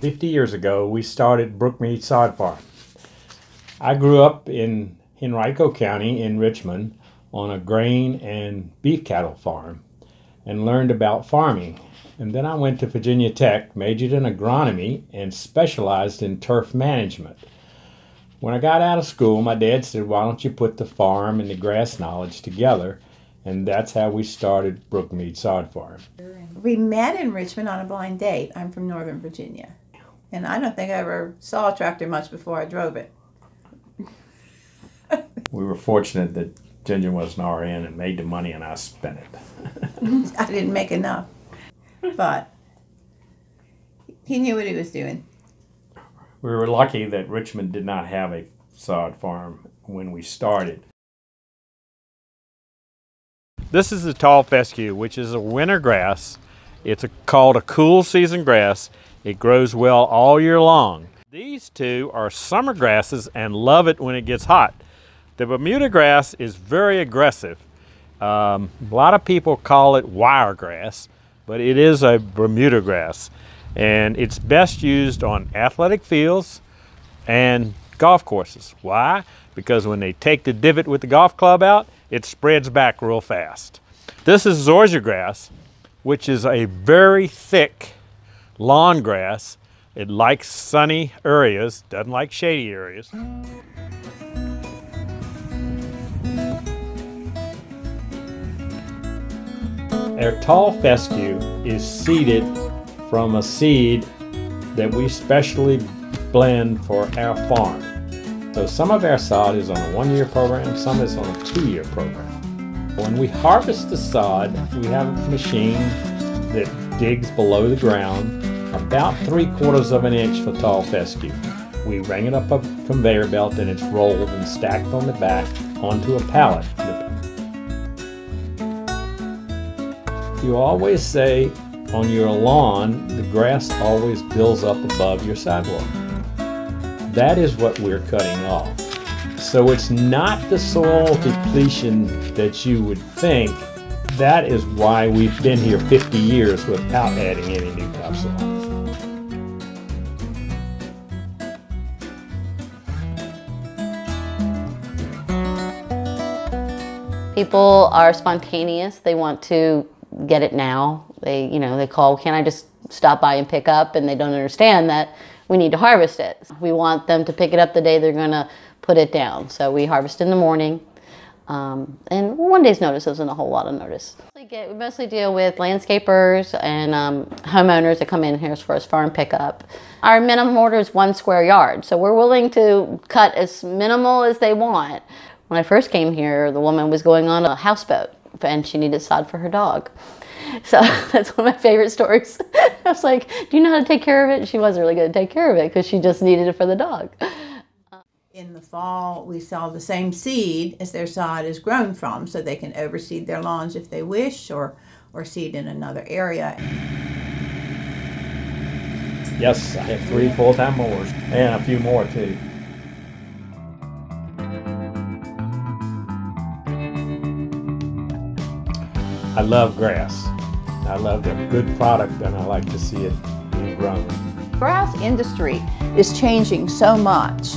50 years ago, we started Brookmeade Sod Farm. I grew up in Henrico County in Richmond on a grain and beef cattle farm and learned about farming. And then I went to Virginia Tech, majored in agronomy, and specialized in turf management. When I got out of school, my dad said, "Why don't you put the farm and the grass knowledge together?" And that's how we started Brookmeade Sod Farm. We met in Richmond on a blind date. I'm from Northern Virginia. And I don't think I ever saw a tractor much before I drove it. We were fortunate that Ginger was an RN and made the money and I spent it. I didn't make enough. But he knew what he was doing. We were lucky that Richmond did not have a sod farm when we started. This is the tall fescue, which is a winter grass. It's called a cool season grass. It grows well all year long. These two are summer grasses and love it when it gets hot. The Bermuda grass is very aggressive. A lot of people call it wire grass, but it is a Bermuda grass. And it's best used on athletic fields and golf courses. Why? Because when they take the divot with the golf club out, it spreads back real fast. This is Zoysia grass, which is a very thick lawn grass. It likes sunny areas, doesn't like shady areas. Our tall fescue is seeded from a seed that we specially blend for our farm. So some of our sod is on a one-year program, some is on a two-year program. When we harvest the sod, we have a machine that digs below the ground about 3/4 of an inch for tall fescue. We ring it up a conveyor belt and it's rolled and stacked on the back onto a pallet. You always say on your lawn, the grass always builds up above your sidewalk. That is what we're cutting off. So it's not the soil depletion that you would think. That is why we've been here 50 years without adding any new topsoil. People are spontaneous. They want to get it now. They, you know, they call, "Can I just stop by and pick up?" And they don't understand that we need to harvest it. We want them to pick it up the day they're going to put it down. So we harvest in the morning. And one day's notice isn't a whole lot of notice. We mostly deal with landscapers and homeowners that come in here as far as farm pickup. Our minimum order is 1 square yard, so we're willing to cut as minimal as they want. When I first came here, the woman was going on a houseboat and she needed sod for her dog. So that's one of my favorite stories. I was like, "Do you know how to take care of it?" And she wasn't really good to take care of it because she just needed it for the dog. In the fall, we sell the same seed as their sod is grown from, so they can overseed their lawns if they wish, or seed in another area. Yes, I have 3 full-time mowers, and a few more too. I love grass. I love the good product, and I like to see it being grown. The grass industry is changing so much.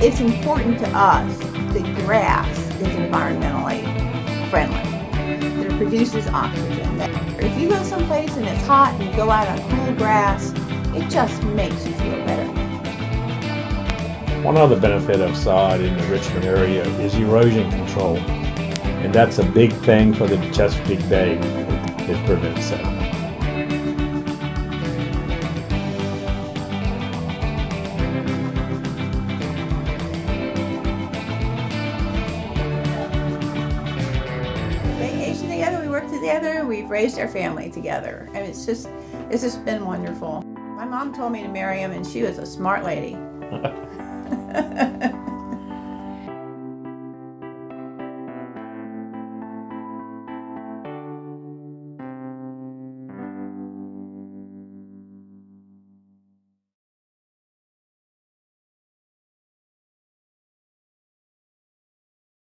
It's important to us that grass is environmentally friendly, that it produces oxygen. If you go someplace and it's hot and you go out on cool grass, it just makes you feel better. One other benefit of sod in the Richmond area is erosion control. And that's a big thing for the Chesapeake Bay. It prevents that. together, we've raised our family together, and it's just been wonderful. My mom told me to marry him, and she was a smart lady.